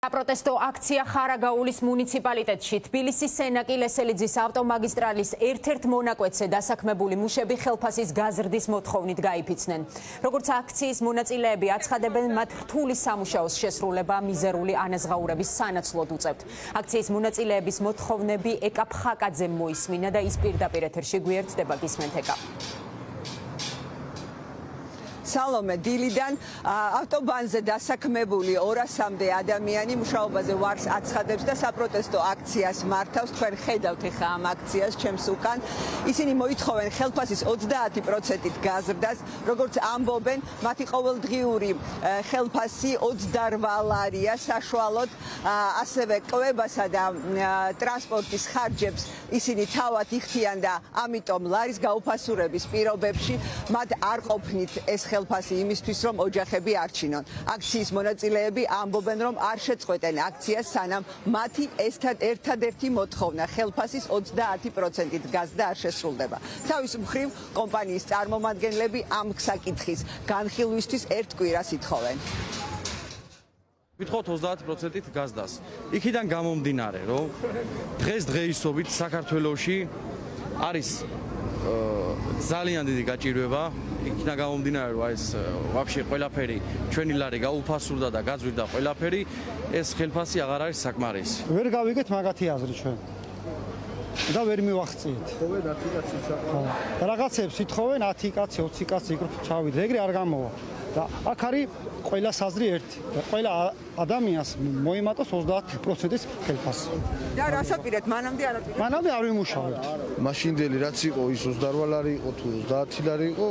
საპროტესტო აქცია ხარაგაულის მუნიციპალიტეტში თბილისის სენაკილესელიძის ავტომაგისტრალის ერთ-ერთ მონაკვეთზე დასაქმებული მუშები ხელფასის გაზრდის მოთხოვნით გაიფიცნენ. Როგორც აქციის მონაწილეები აცხადებენ, მათ რთული სამუშაოს შესრულება მიზერული ანაზღაურების სანაცვლოდ უწევთ. აქციის მონაწილეების მოთხოვნები ეკა ფხაკაძემ მოისმინა და ის პირდაპირ ეთერში გვერდდება გისმენთ ეკა. Salome, Dilidan, autobanze dasakmebuli 200-mde ადამიანი მუშაობაზე ვარს აცხადებს და საპროტესტო აქციას მართავს. Თქვენ ხედავთ ხა ამ აქციას ჩემს უკან. Ისინი მოითხოვენ ხელფასის 30%-ით გაზრდას, როგორც ამბობენ, მათი ყოველდღიური ხელფასი 28 ლარია, საშუალოდ ასევე კვებასა და ტრანსპორტის ხარჯებს ისინი თავად იხდიან და ამიტომ ლარის გაუფასურების პირობებში მათ არ ყოფნით ეს ხელფასი იმისთვის რომ ოჯახები არჩინონ. Აქციის მონაწილეები ამბობენ რომ არ შეწყვეტენ აქციას სანამ მათი ერთადერთი მოთხოვნა ხელფასის 30%-ით გაზრდა არ შესრულდება. Თავის მხრივ კომპანიის წარმომადგენლები ამ საკითხის განხილვისთვის ერთკვირას ითხოვენ. Vitxot 30%-ით გაზრდას. იქიდან გამომდინარე რომ დღეს დღეისობით საქართველოში არის ძალიან დიდი გაჭირვება იქნა გამომდინარე რომ ეს ვაფშე ყველაფერი ჩვენი ლარი გაუფასურდა და გაძვირდა ყველაფერი ეს ხელფასი აღარ არის საკმარისი. ვერ გავიგეთ მაგათი აზრი ჩვენ და ვერ მივახციეთ. ხოლმე 10 კაცი ჩავა. Რაღაცებს ითხოვენ 10 კაცი 20 კაცი იქ ჩავიდა ეგრე არ გამოვა და აქ არის ყველა საზრი ერთი და ყველა ადამიანს მოიმატოს 30%-ის ხელფასი. და რასაპირეთ მანამდე არაპირეთ. მანამდე არ ვიმუშავებთ. მაშინდელი რაც იყო ის 28 ლარი იყო თუ 30 ლარი იყო,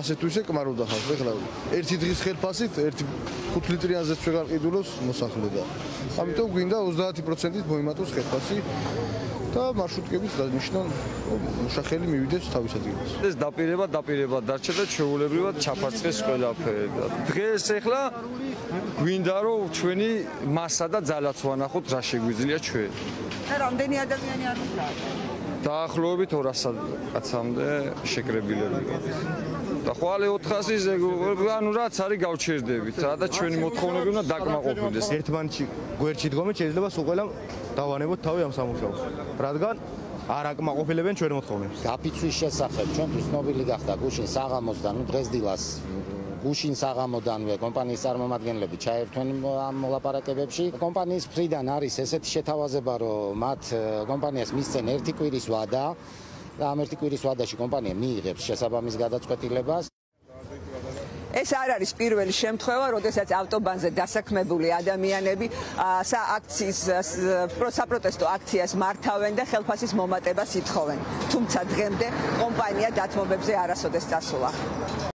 ასე თუ ისე კმარობდა ხალხს ეხლა. Ერთი დღის ხელფასით 1.5 ლიტრიანზეც ვერ გაყიდულოს მოსახლე და. Ამიტომ გვინდა 30%-ით მოიმატოს ხელფასი და მარშრუტკების დანიშნონ მუშახელი მივიდეს თავის ადგილას. ეს დაპირება დარჩა და ჩვეულებრივად ჩაფარცხეს ყველაფერი და დღეს ეხლა გვინდა რომ ჩვენი მასა და ძალაც ვანახოთ რა შეგვიძლია ჩვენ. და რამდენი ადამიანი არის დაახლოებით 200 კაცამდე შეკრებილები გვაქვს. და ხოლმე 400-ზე ანუ რაც არის გავჩერდებით რა და ჩვენი მოთხოვნები უნდა დაკმაყოფილდეს. ერთმანეთში გვერდში დგომით შეიძლება სულ ყველამ დავანებოთ თავი ამ სამუშაოს. რადგან არ აკმაყოფილებენ ჩვენ მოთხოვნებს. გაფიცვის შესახებ ჩვენთვის ცნობილი გახდა გუშინ საღამოსთან, დღეს დილას გუშინ საღამოდანვე კომპანიის წარმომადგენლები ჩაერთვნენ ამ მოლაპარაკებებში. კომპანიის ფრიდან არის ესეთი შეთავაზება, რომ მათ კომპანიას მისცენ ერთი კვირის ვადა და ამ ერთი კვირის ვადაში კომპანია მიიღებს შესაბამის გადაწყვეტილებას. ეს არ არის პირველი შემთხვევა, როდესაც ავტობანზე დასაქმებული ადამიანები აქციის საპროტესტო აქციას მართავენ და ხელფასის მომატებას ითხოვენ. Თუმცა დღემდე კომპანია დათმობებზე არასოდეს წასულა.